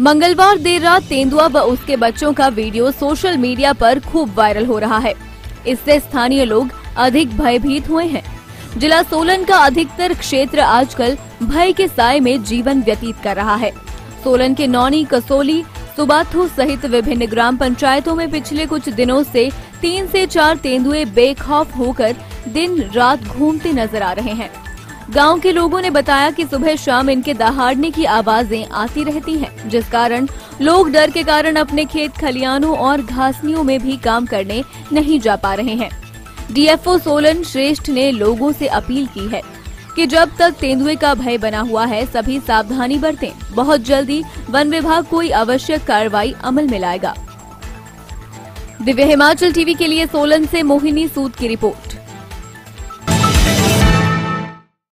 मंगलवार देर रात तेंदुआ व उसके बच्चों का वीडियो सोशल मीडिया पर खूब वायरल हो रहा है। इससे स्थानीय लोग अधिक भयभीत हुए हैं। जिला सोलन का अधिकतर क्षेत्र आजकल भय के साए में जीवन व्यतीत कर रहा है। सोलन के नौनी, कसोली, सुबाथू सहित विभिन्न ग्राम पंचायतों में पिछले कुछ दिनों से 3 से 4 तेंदुए बेखौफ होकर दिन रात घूमते नजर आ रहे हैं। गांव के लोगों ने बताया कि सुबह शाम इनके दहाड़ने की आवाजें आती रहती हैं, जिस कारण लोग डर के कारण अपने खेत खलियानों और घासनियों में भी काम करने नहीं जा पा रहे हैं। डीएफओ सोलन श्रेष्ठ ने लोगों से अपील की है कि जब तक तेंदुए का भय बना हुआ है सभी सावधानी बरतें। बहुत जल्दी वन विभाग कोई आवश्यक कार्रवाई अमल में लाएगा। दिव्य हिमाचल टीवी के लिए सोलन से मोहिनी सूद की रिपोर्ट।